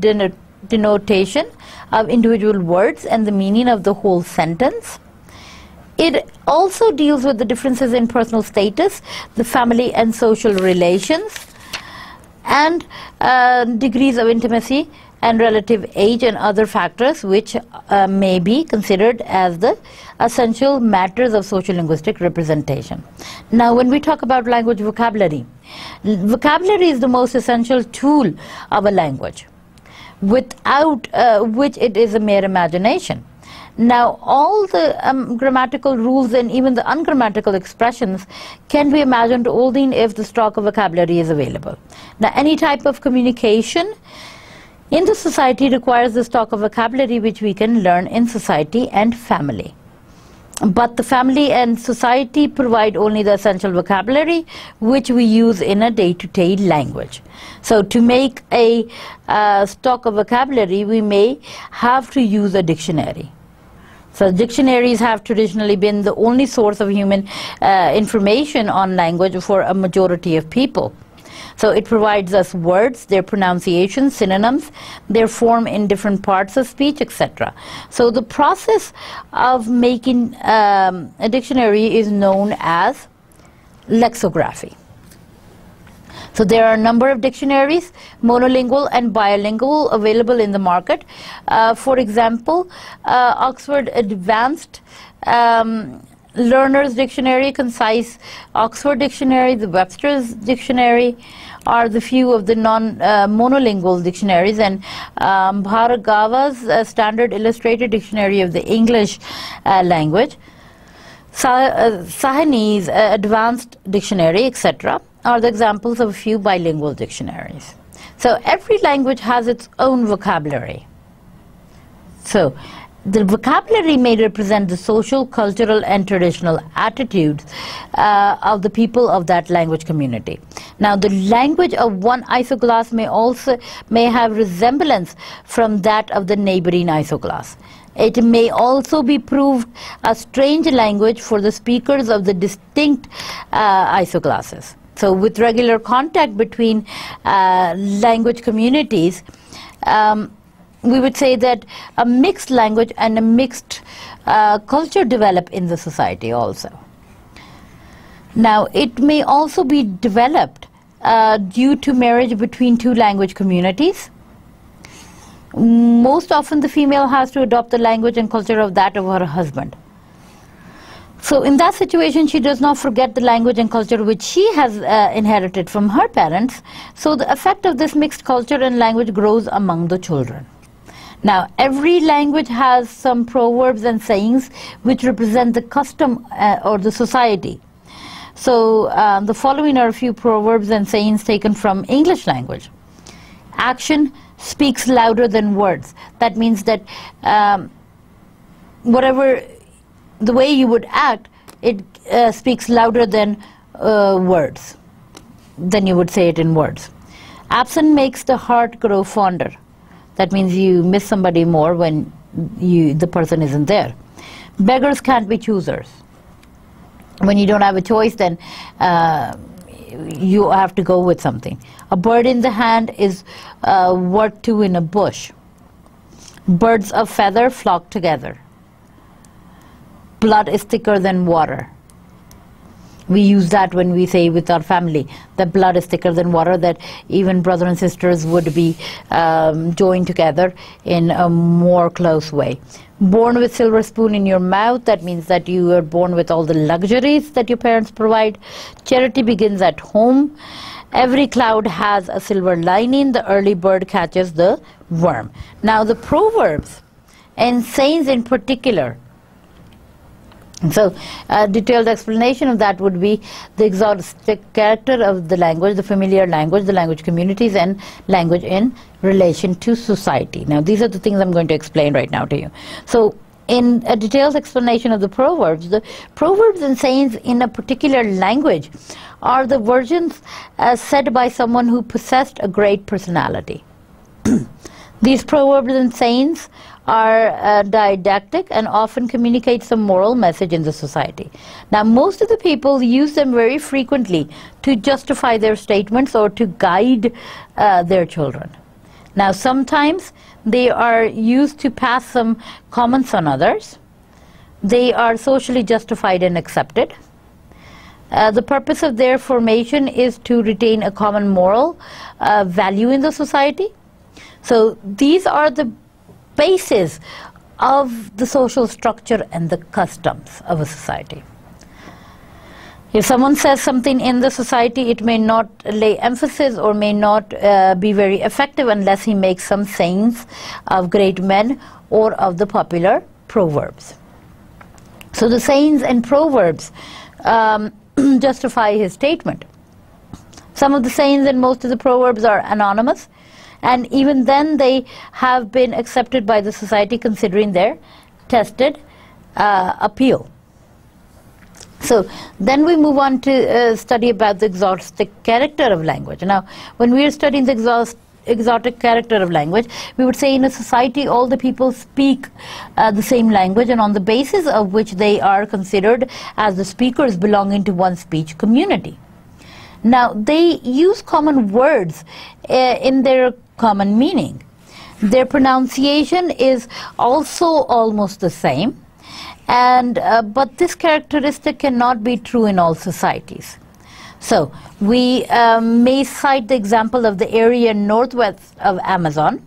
denotation of individual words and the meaning of the whole sentence. It also deals with the differences in personal status, the family and social relations, and degrees of intimacy and relative age and other factors which may be considered as the essential matters of sociolinguistic representation. Now, when we talk about language vocabulary, vocabulary is the most essential tool of a language, without which it is a mere imagination. Now, all the grammatical rules and even the ungrammatical expressions can be imagined only if the stock of vocabulary is available. Now, any type of communication in the society requires the stock of vocabulary which we can learn in society and family. But the family and society provide only the essential vocabulary which we use in a day-to-day language. So to make a stock of vocabulary, we may have to use a dictionary. So dictionaries have traditionally been the only source of human information on language for a majority of people. So it provides us words, their pronunciation, synonyms, their form in different parts of speech, etc. So the process of making a dictionary is known as lexicography. So there are a number of dictionaries, monolingual and bilingual, available in the market. For example, Oxford Advanced Learner's Dictionary, Concise Oxford Dictionary, the Webster's Dictionary are the few of the non-monolingual dictionaries, and Bhargava's Standard Illustrated Dictionary of the English language, Sahini's Advanced Dictionary, etc. are the examples of a few bilingual dictionaries. So every language has its own vocabulary. So the vocabulary may represent the social, cultural, and traditional attitudes of the people of that language community. Now, the language of one isogloss may have resemblance from that of the neighboring isogloss. It may also be proved a strange language for the speakers of the distinct isoglosses. So with regular contact between language communities, we would say that a mixed language and a mixed culture develop in the society also. Now, it may also be developed due to marriage between two language communities. Most often the female has to adopt the language and culture of that of her husband. So in that situation, she does not forget the language and culture which she has inherited from her parents. So the effect of this mixed culture and language grows among the children. Now, every language has some proverbs and sayings which represent the custom or the society. So the following are a few proverbs and sayings taken from English language. Action speaks louder than words. That means that whatever the way you would act, it speaks louder than words, then you would say it in words. Absent makes the heart grow fonder. That means you miss somebody more when the person isn't there. Beggars can't be choosers. When you don't have a choice, then you have to go with something. A bird in the hand is worth two in a bush. Birds of feather flock together. Blood is thicker than water. We use that when we say with our family that blood is thicker than water, that even brother and sisters would be joined together in a more close way. Born with silver spoon in your mouth, that means that you were born with all the luxuries that your parents provide. Charity begins at home. Every cloud has a silver lining. The early bird catches the worm. Now the proverbs and saints in particular. So a detailed explanation of that would be the exotic character of the language, the familiar language, the language communities, and language in relation to society. Now these are the things I'm going to explain right now to you. So in a detailed explanation of the proverbs and sayings in a particular language are the versions said by someone who possessed a great personality. These proverbs and sayings are didactic and often communicate some moral message in the society. Now, most of the people use them very frequently to justify their statements or to guide their children. Now, sometimes they are used to pass some comments on others. They are socially justified and accepted. The purpose of their formation is to retain a common moral value in the society. So these are the basis of the social structure and the customs of a society. If someone says something in the society, it may not lay emphasis or may not be very effective unless he makes some sayings of great men or of the popular proverbs. So the sayings and proverbs justify his statement. Some of the sayings and most of the proverbs are anonymous, and even then they have been accepted by the society considering their tested appeal. So then we move on to study about the exotic character of language. Now when we are studying the exotic character of language, we would say in a society all the people speak the same language, and on the basis of which they are considered as the speakers belonging to one speech community. Now they use common words in their common meaning. Their pronunciation is also almost the same, and but this characteristic cannot be true in all societies. So we may cite the example of the area northwest of Amazon.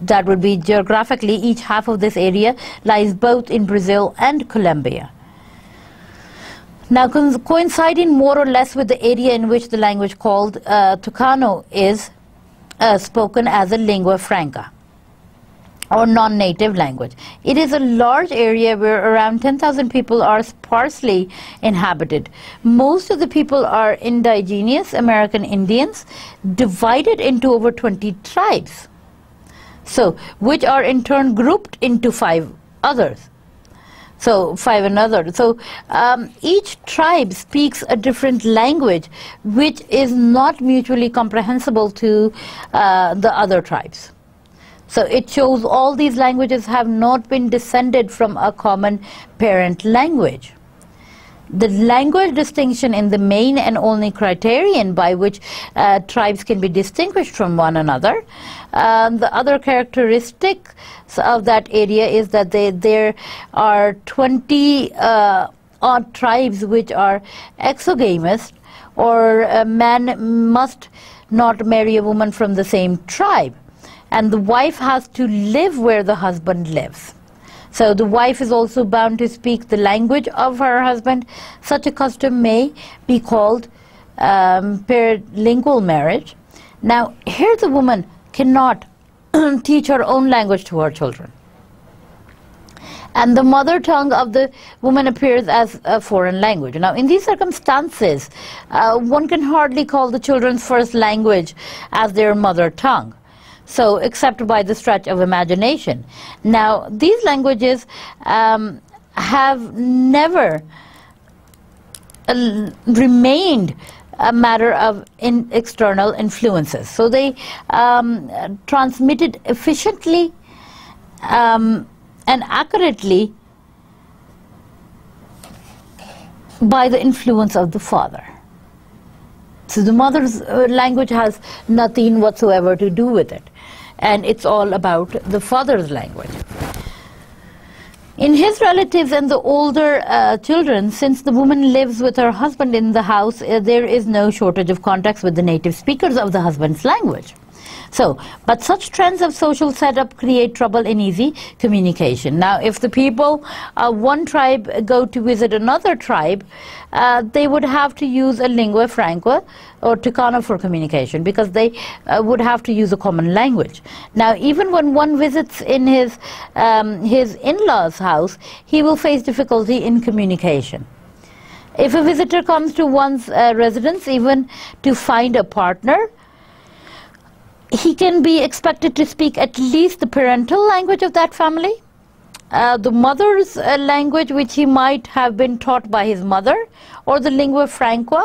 That would be geographically each half of this area lies both in Brazil and Colombia. Now, coinciding more or less with the area in which the language called Tucano is spoken as a lingua franca or non-native language. It is a large area where around 10,000 people are sparsely inhabited. Most of the people are indigenous American Indians divided into over 20 tribes, so which are in turn grouped into five another. So each tribe speaks a different language which is not mutually comprehensible to the other tribes. So it shows all these languages have not been descended from a common parent language. The language distinction in the main and only criterion by which tribes can be distinguished from one another. The other characteristics of that area is that there are 20 odd tribes which are exogamous, or a man must not marry a woman from the same tribe, and the wife has to live where the husband lives. So the wife is also bound to speak the language of her husband. Such a custom may be called paralingual marriage. Now here the woman cannot teach her own language to her children, and the mother tongue of the woman appears as a foreign language. Now in these circumstances, one can hardly call the children's first language as their mother tongue, so except by the stretch of imagination. Now these languages have never remained a matter of external influences, so they transmitted efficiently and accurately by the influence of the father. So the mother's language has nothing whatsoever to do with it, and it's all about the father's language. In his relatives and the older children, since the woman lives with her husband in the house, there is no shortage of contacts with the native speakers of the husband's language. So, but such trends of social setup create trouble in easy communication. Now, if the people, one tribe go to visit another tribe, they would have to use a lingua franca or Tucano for communication, because they would have to use a common language. Now, even when one visits in his in-laws' house, he will face difficulty in communication. If a visitor comes to one's residence, even to find a partner, he can be expected to speak at least the parental language of that family, the mother's language, which he might have been taught by his mother, or the lingua franca,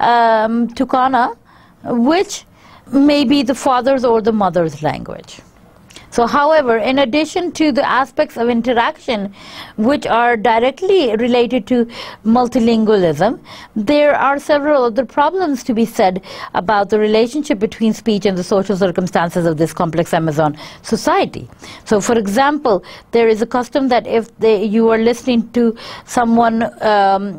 Tucana, which may be the father's or the mother's language. So, however, in addition to the aspects of interaction which are directly related to multilingualism, there are several other problems to be said about the relationship between speech and the social circumstances of this complex Amazon society. So, for example, there is a custom that if you are listening to someone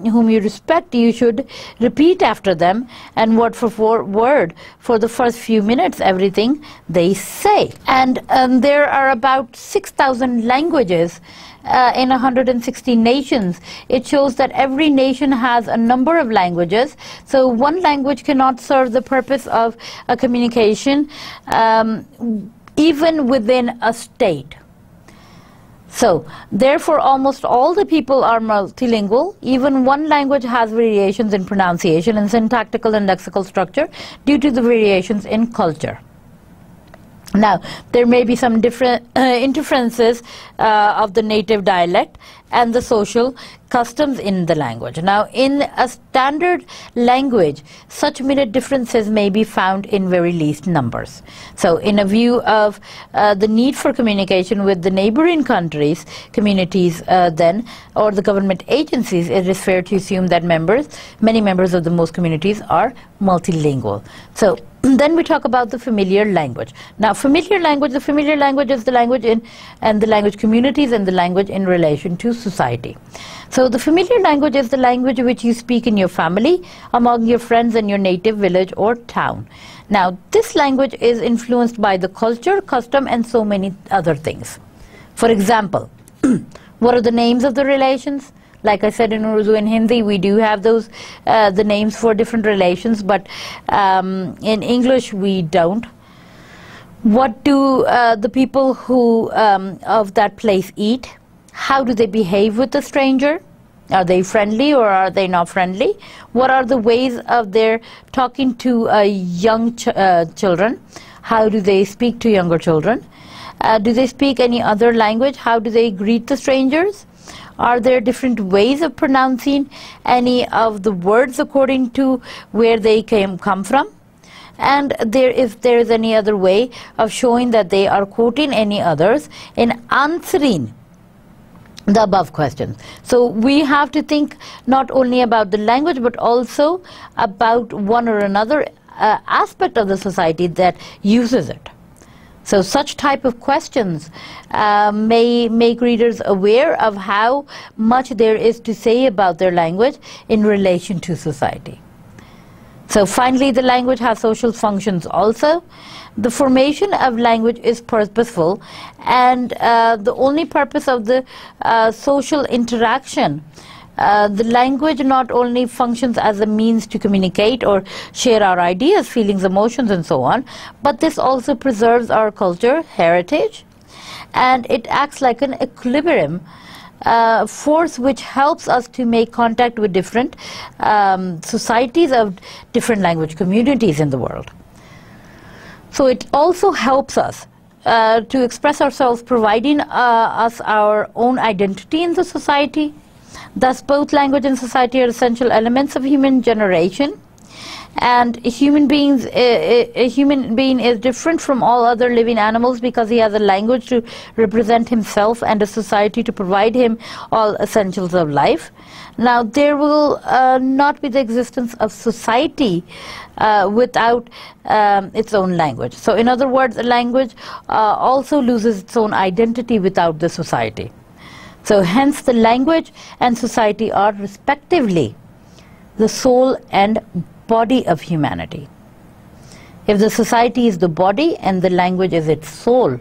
whom you respect, you should repeat after them and word for word for the first few minutes everything they say. And there are about 6,000 languages in 160 nations. It shows that every nation has a number of languages, so one language cannot serve the purpose of a communication even within a state. So, therefore, almost all the people are multilingual. Even one language has variations in pronunciation and syntactical and lexical structure due to the variations in culture. Now, there may be some different interferences of the native dialect and the social customs in the language. Now, in a standard language, such minute differences may be found in very least numbers. So, in a view of the need for communication with the neighboring countries, communities then, or the government agencies, it is fair to assume that many members of the most communities are multilingual. So, then we talk about the familiar language. Now, the familiar language is the language in and the language communities and the language in relation to society. So, the familiar language is the language which you speak in your family, among your friends in your native village or town. Now, this language is influenced by the culture, custom and so many other things. For example, what are the names of the relations? Like I said, in Urdu and Hindi, we do have those the names for different relations, but in English we don't. What do the people who of that place eat? How do they behave with a stranger? Are they friendly or are they not friendly? What are the ways of their talking to young children? How do they speak to younger children? Do they speak any other language? How do they greet the strangers? Are there different ways of pronouncing any of the words according to where they come from? And if there is any other way of showing that they are quoting any others in answering the above questions. So we have to think not only about the language but also about one or another aspect of the society that uses it. So such type of questions may make readers aware of how much there is to say about their language in relation to society. So finally, the language has social functions also. The formation of language is purposeful, and the only purpose of the social interaction. The language not only functions as a means to communicate or share our ideas, feelings, emotions, and so on, but this also preserves our culture, heritage, and it acts like an equilibrium force which helps us to make contact with different societies of different language communities in the world. So it also helps us to express ourselves, providing us our own identity in the society. Thus, both language and society are essential elements of human generation, and a human being is different from all other living animals because he has a language to represent himself and a society to provide him all essentials of life. Now, there will not be the existence of society without its own language. So, in other words, a language also loses its own identity without the society. So, hence the language and society are respectively the soul and body of humanity. If the society is the body and the language is its soul,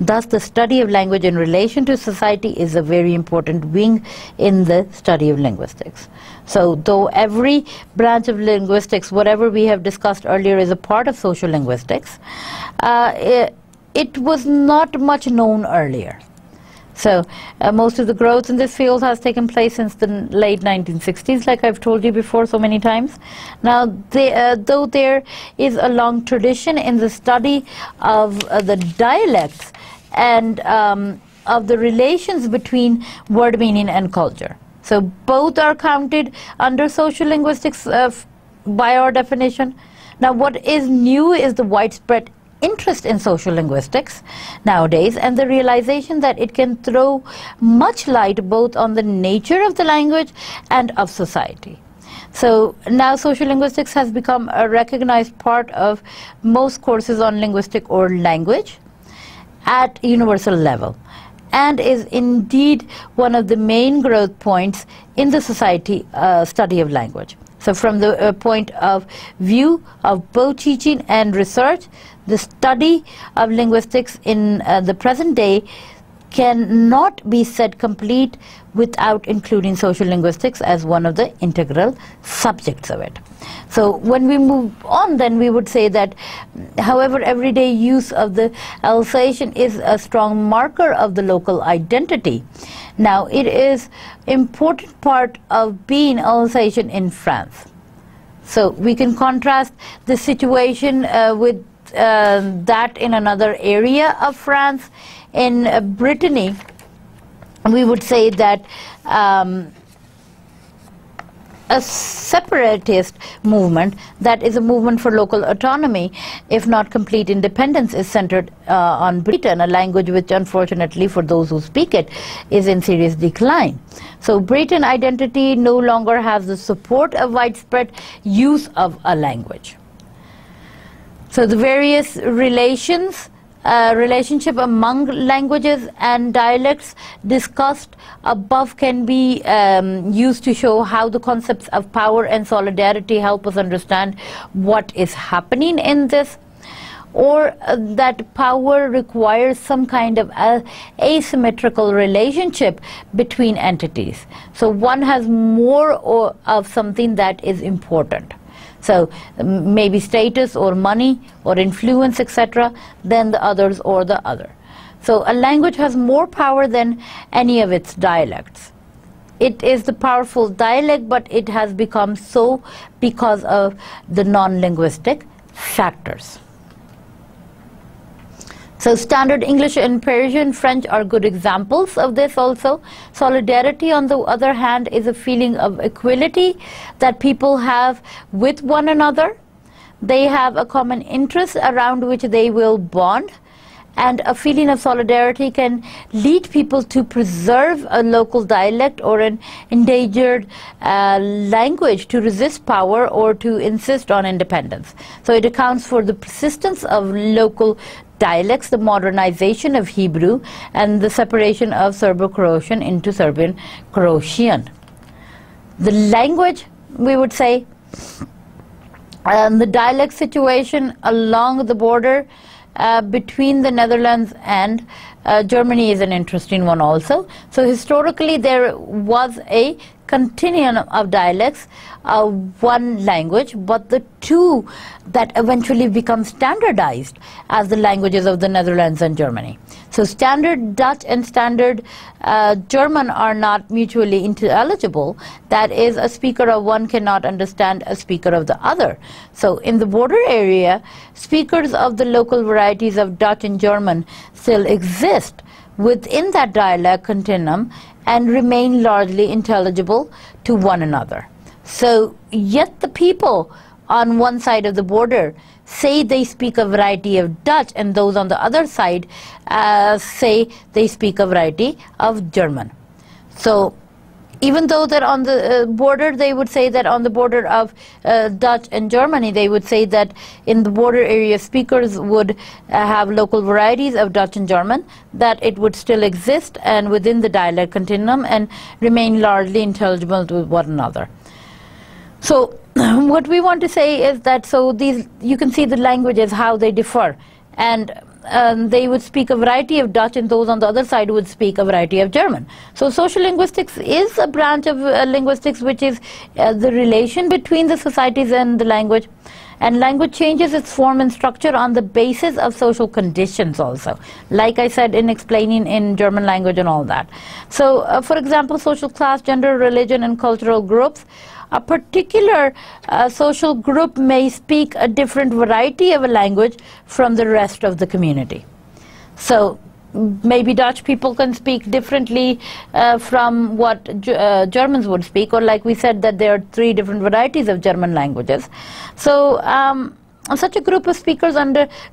thus the study of language in relation to society is a very important wing in the study of linguistics. So though every branch of linguistics, whatever we have discussed earlier, is a part of social linguistics, it was not much known earlier. So most of the growth in this field has taken place since the late 1960s, like I've told you before so many times. Now, though there is a long tradition in the study of the dialects and of the relations between word meaning and culture. So both are counted under social linguistics by our definition. Now, what is new is the widespread interest in social linguistics nowadays and the realization that it can throw much light both on the nature of the language and of society. So now social linguistics has become a recognized part of most courses on linguistic or language at universal level, and is indeed one of the main growth points in the society study of language. So from the point of view of both teaching and research, the study of linguistics in the present day cannot be said complete without including social linguistics as one of the integral subjects of it. So when we move on, then we would say that, however, everyday use of the Alsatian is a strong marker of the local identity. Now, it is important part of being Alsatian in France. So we can contrast the situation with that in another area of France. In Brittany, we would say that a separatist movement, that is a movement for local autonomy, if not complete independence, is centered on Breton, a language which, unfortunately for those who speak it, is in serious decline. So Breton identity no longer has the support of widespread use of a language. So the various relationship among languages and dialects discussed above can be used to show how the concepts of power and solidarity help us understand what is happening in this, or that power requires some kind of asymmetrical relationship between entities. So one has more of something that is important. So maybe status or money or influence, etc., than the others or the other. So a language has more power than any of its dialects. It is the powerful dialect, but it has become so because of the non-linguistic factors. So standard English and Persian French are good examples of this also. Solidarity, on the other hand, is a feeling of equality that people have with one another. They have a common interest around which they will bond, and a feeling of solidarity can lead people to preserve a local dialect or an endangered language, to resist power or to insist on independence. So it accounts for the persistence of local dialects, the modernization of Hebrew, and the separation of Serbo-Croatian into Serbian-Croatian. The language, we would say, and the dialect situation along the border between the Netherlands and Germany is an interesting one also. So historically there was a continuum of dialects of one language, but the two that eventually become standardized as the languages of the Netherlands and Germany. So standard Dutch and standard German are not mutually intelligible. That is, a speaker of one cannot understand a speaker of the other. So in the border area, speakers of the local varieties of Dutch and German still exist within that dialect continuum and remain largely intelligible to one another. So yet the people on one side of the border say they speak a variety of Dutch, and those on the other side say they speak a variety of German. So even though they're on the border, they would say that on the border of Dutch and Germany, they would say that in the border area speakers would have local varieties of Dutch and German, that it would still exist and within the dialect continuum and remain largely intelligible to one another. So what we want to say is that, so these, you can see the languages, how they differ, and they would speak a variety of Dutch, and those on the other side would speak a variety of German. So social linguistics is a branch of linguistics which is the relation between the societies and the language. And language changes its form and structure on the basis of social conditions also, like I said in explaining in German language and all that. So for example, social class, gender, religion and cultural groups. A particular social group may speak a different variety of a language from the rest of the community. So maybe Dutch people can speak differently from what Germans would speak, or like we said that there are three different varieties of German languages. So such a group of speakers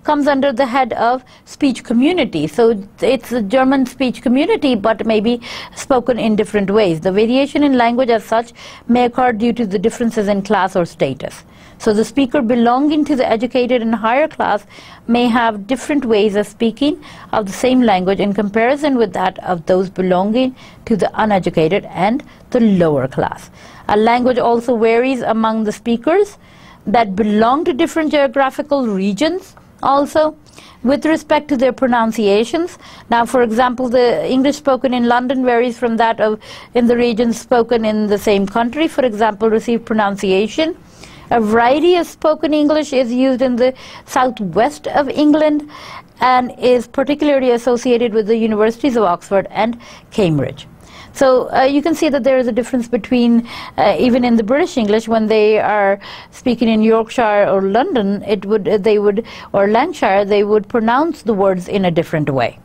comes under the head of speech community. So it's a German speech community, but maybe spoken in different ways. The variation in language as such may occur due to the differences in class or status. So the speaker belonging to the educated and higher class may have different ways of speaking of the same language in comparison with that of those belonging to the uneducated and the lower class. A language also varies among the speakers that belong to different geographical regions also with respect to their pronunciations. Now, for example, the English spoken in London varies from that of in the regions spoken in the same country. For example, received pronunciation. A variety of spoken English is used in the southwest of England and is particularly associated with the universities of Oxford and Cambridge. So you can see that there is a difference between, even in the British English, when they are speaking in Yorkshire or London, or Lancashire, they would pronounce the words in a different way.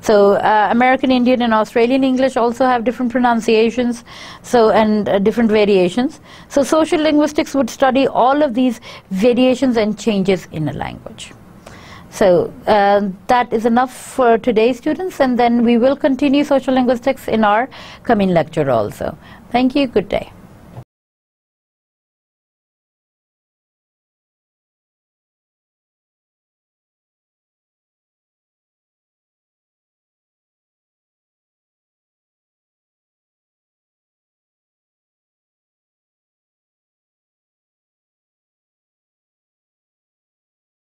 So American Indian and Australian English also have different pronunciations, so and different variations. So social linguistics would study all of these variations and changes in a language. So that is enough for today, students, and then we will continue social linguistics in our coming lecture also. Thank you. Good day.